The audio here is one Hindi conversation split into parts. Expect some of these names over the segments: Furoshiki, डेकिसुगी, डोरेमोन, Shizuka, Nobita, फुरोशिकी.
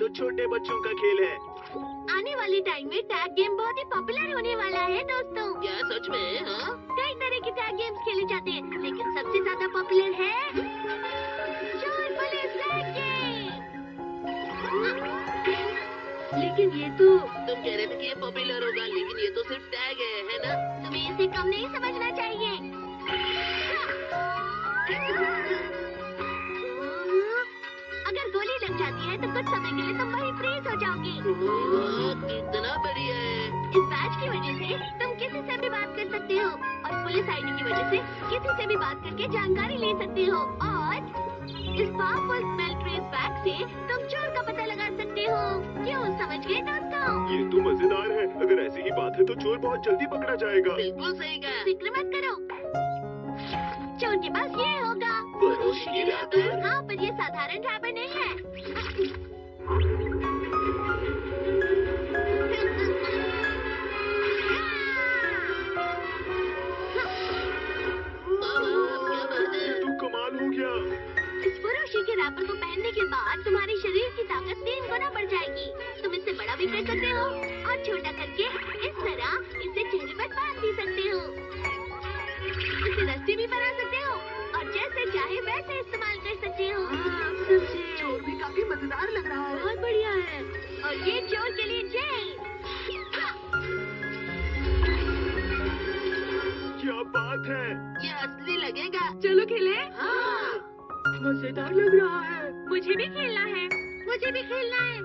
तो छोटे बच्चों का खेल है। आने वाले टाइम में टैग गेम बहुत ही पॉपुलर होने वाला है दोस्तों। क्या सच में? हाँ? कई तरह के टैग गेम्स खेले जाते हैं, लेकिन सबसे ज्यादा पॉपुलर है चोर पुलिस टैग गेम। लेकिन ये तो तुम कह रहे थे कि ये पॉपुलर होगा, लेकिन ये तो सिर्फ टैग है ना? तुम्हें इसे कम नहीं समझना चाहिए। अगर गोली लग जाती है तो कुछ समय के लिए तुम वहीं फ्रीज हो जाओगे। इतना बढ़िया है। इस बैच की वजह से तुम किसी से भी बात कर सकते हो और पुलिस आईडी की वजह से किसी से भी बात करके जानकारी ले सकते हो और इस पावरफुल स्मेल ट्रेस बैग से तुम चोर का पता लगा सकते हो। क्यों समझ गए दोस्तों? ये तो मजेदार है। अगर ऐसी ही बात है तो चोर बहुत जल्दी पकड़ा जाएगा। बिल्कुल सही कहा। फिक्र मत करो, चोर के पास ये होगा। हाँ, पर ये साधारण रैपर नहीं है। तुम कमाल हो गया। इस फुरोशी के रैपर को पहनने के बाद तुम्हारे शरीर की ताकत 3 गुना बढ़ जाएगी। तुम इससे बड़ा भी कर सकते हो और छोटा करके इस तरह इसे चेहरे पर बांध भी सकते हो। इसे रस्सी भी बना सकते हो और जैसे चाहे वैसे इस्तेमाल कर सकते हो। चोर भी काफी मजेदार लग रहा है। बहुत बढ़िया है। और ये चोर के लिए जेल। क्या बात है, ये असली लगेगा। चलो खेले। हाँ। मजेदार लग रहा है। मुझे भी खेलना है। मुझे भी खेलना है।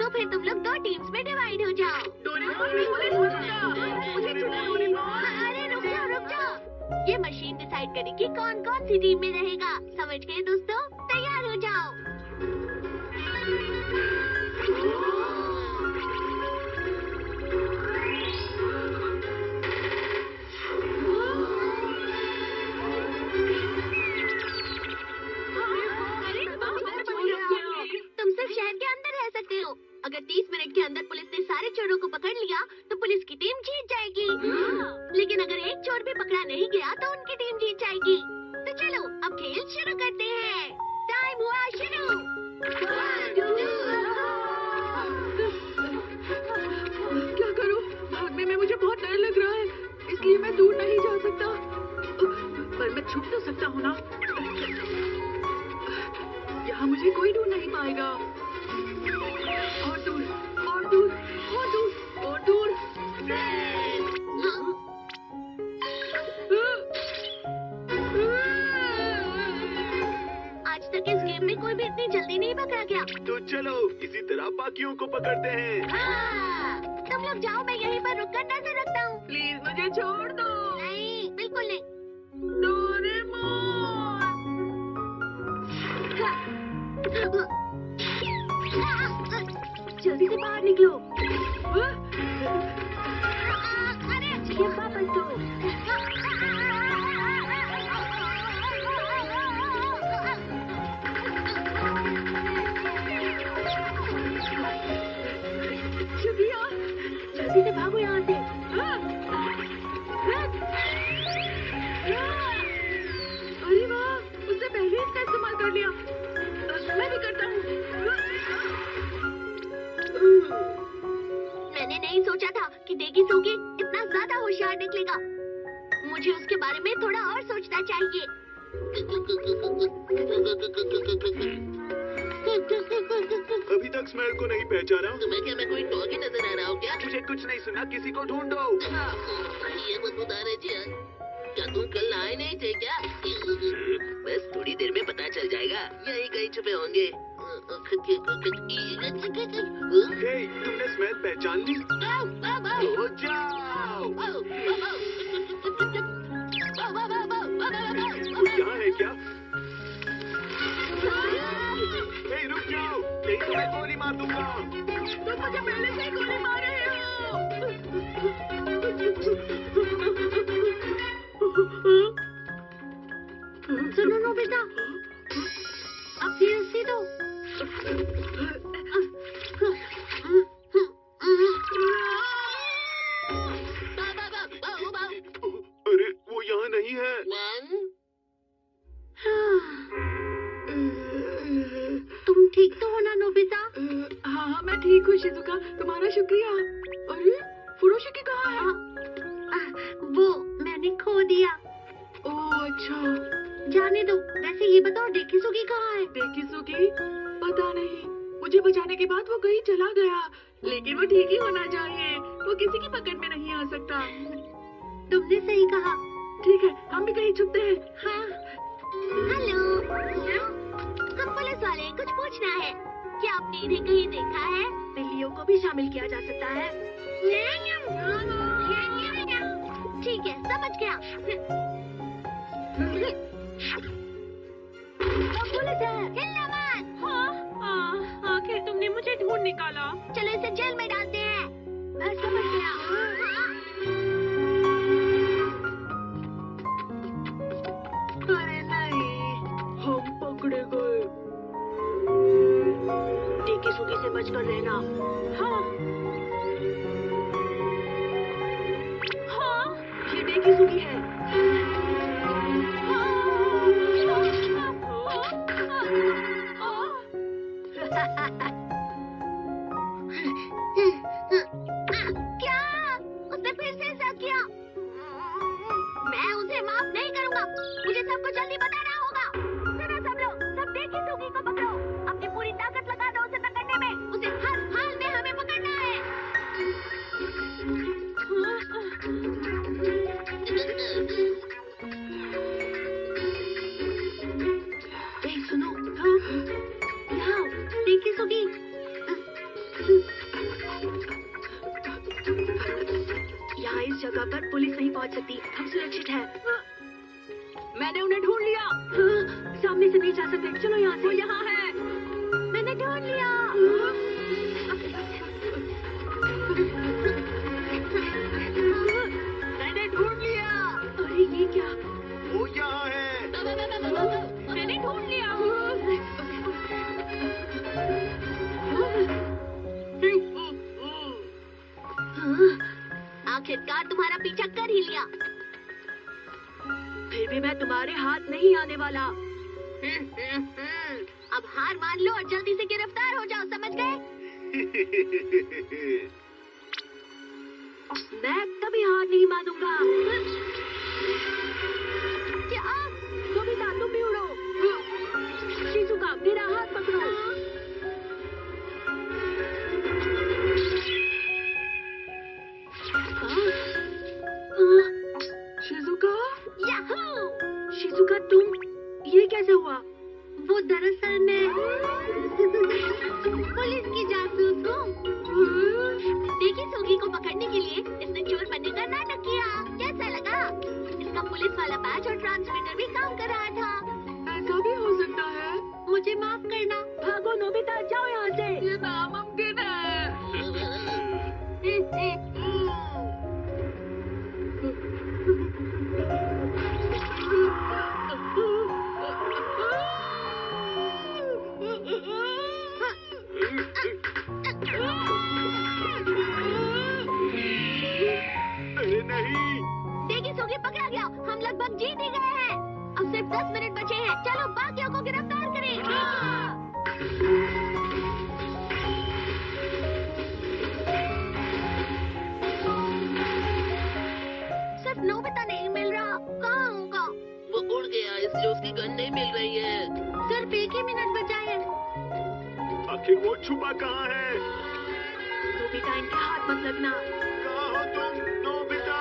तो फिर तुम लोग 2 टीम्स में डिवाइड हो जाओ। अरे रुक जाओ रुक जाओ, ये मशीन डिसाइड करेगी कौन कौन सी टीम में रहेगा। समझ गए दोस्तों? तैयार हो जाओ। तुम सिर्फ शहर के अंदर रह सकते हो। अगर 30 मिनट के अंदर पुलिस ने सारे चोरों को पकड़ लिया तो पुलिस की टीम जीत जाएगी। लेकिन अगर एक चोर भी पकड़ा नहीं गया तो उनकी टीम जीत जाएगी। तो चलो अब खेल शुरू करते हैं। टाइम हुआ शुरू। 1, 2, 3। क्या करूं? भागने में मुझे बहुत डर लग रहा है, इसलिए मैं दूर नहीं जा सकता, पर मैं छुप तो सकता हूँ ना। यहाँ मुझे कोई ढूंढ नहीं पाएगा। और दूर और दूर और दूर और दूर। आज तक इस गेम में कोई भी इतनी जल्दी नहीं पकड़ा गया। तो चलो इसी तरह बाकियों को पकड़ते हैं। हाँ। तुम लोग जाओ, मैं यहीं पर रुक कर नजर रखता हूँ। प्लीज मुझे छोड़ दो। नहीं, बिल्कुल नहीं। डोरेमोन जल्दी से बाहर निकलो। अरे ये वापस दो। शुक्रिया। जल्दी से भागो यहाँ से। अरे वाह, उसने पहले इसका इस्तेमाल कर लिया। मैं भी करता हूँ। मैंने नहीं सोचा था कि डेकिसुगी इतना ज्यादा होशियार निकलेगा। मुझे उसके बारे में थोड़ा और सोचना चाहिए। अभी तक स्मेल को नहीं पहचाना। तुम्हें क्या मैं कोई डॉगी नजर आ रहा हूँ क्या? मुझे कुछ नहीं सुना, किसी को ढूंढो। ये बदबूदार है जी। क्या तुम कल आए नहीं थे क्या? बस थोड़ी देर में पता चल जाएगा, यही कहीं छुपे होंगे। तुमने स्मेल पहचान ली? हो जाओ। यहाँ है क्या? रुक जाओ, नहीं तो मैं गोली मार दूंगा। तुम मुझे पहले से गोली मार रहे हो। सुनो नोबिता, अब सीरियसली दो। अरे वो यहाँ नहीं है। तुम ठीक तो हो ना नोबिता? हाँ मैं ठीक हूँ शिज़ुका, तुम्हारा शुक्रिया। अरे फुरोशिकी कहाँ है? वो मैंने खो दिया। ओ अच्छा, जाने दो। वैसे ये बताओ डेकिसुगी कहाँ है? डेकिसुगी? पता नहीं, मुझे बचाने के बाद वो कहीं चला गया, लेकिन वो ठीक ही होना चाहिए। वो किसी की पकड़ में नहीं आ सकता। तुमने सही कहा। ठीक है, हम भी कहीं छुपते हैं। हाँ। हेलो, हम पुलिस वाले हैं, कुछ पूछना है। क्या आपने इन्हें कहीं देखा है? बिल्लियों को भी शामिल किया जा सकता है। ठीक है, समझ गया। पुलिस है। हिलना मत। हाँ, आखिर तुमने मुझे ढूंढ निकाला। चलो इसे जेल में डालते हैं। मैं समझ गया। डेकिसुगी से बचकर रहना। हाँ हाँ, ये डेकिसुगी है। क्या उसने फिर से ऐसा किया? मैं उसे माफ नहीं करूँगा। मुझे सबको जल्दी बताना होगा। सुनो सब लोग, सब डेकिसुगी को पकड़ो। अपनी पूरी ताकत लगा दो उसे पकड़ने में। उसे हर हाल में हमें पकड़ना है। एक सुनो, यहाँ डेकिसुगी। यहाँ इस जगह पर पुलिस नहीं पहुँच सकती। हम सुरक्षित हैं। मैंने उन्हें ढूंढ लिया। सामने से नहीं जा सकते। चलो यहाँ से। वो यहाँ है। मैंने ढूंढ लिया। मैंने ढूंढ लिया। अरे ये क्या? वो यहाँ है। मैंने ढूंढ लिया। आखिरकार तुम्हारा पीछा कर ही लिया। फिर भी मैं तुम्हारे हाथ नहीं आने वाला। अब हार मान लो और जल्दी से गिरफ्तार हो जाओ, समझ गए? मैं कभी हार नहीं मानूंगा। क्या? नोबिता तुम भी उड़ो। शिज़ुका मेरा हाथ पकड़ो। शिज़ुका? शिज़ुका तुम, ये कैसे हुआ? वो दरअसल मैं पुलिस की जासूस हूँ। डेकिसुगी को पकड़ने के लिए इसने चोर बनने का नाटक किया। कैसा लगा? इसका पुलिस वाला बैच और ट्रांसमीटर भी काम कर रहा था। ऐसा भी हो सकता है। मुझे माफ करना। भागो नोबिता, जाओ यहाँ से। ये नामुमकिन है। डेकिसुगी पकड़ा गया। हम लगभग जीत ही गए हैं। अब सिर्फ 10 मिनट बचे हैं। चलो बाकियों को गिरफ्तार करें। सिर्फ नोबिता नहीं मिल रहा। कहाँ होगा? वो उड़ गया, इसलिए उसकी गन नहीं मिल रही है। सिर्फ 1 ही मिनट बचा है। आखिर वो छुपा कहाँ है? नोबिता इनके हाथ मत लगना। कहाँ हो तुम नोबिता?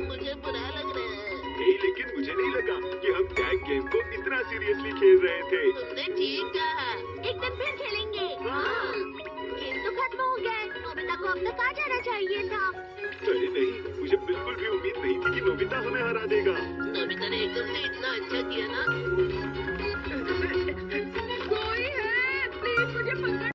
मुझे बुरा लग रहा है। नहीं, लेकिन मुझे नहीं लगा कि हम टैग गेम को इतना सीरियसली खेल रहे थे। तुमने ठीक कहा। एक दिन फिर खेलेंगे। गेम तो खत्म हो गया। नोबिता को अब तक आ जाना चाहिए था। अरे नहीं, मुझे बिल्कुल भी उम्मीद नहीं थी कि नोबिता हमें हरा देगा। नोबिता ने एकदम से इतना अच्छा किया ना। कोई है? प्लीज मुझे पकड़।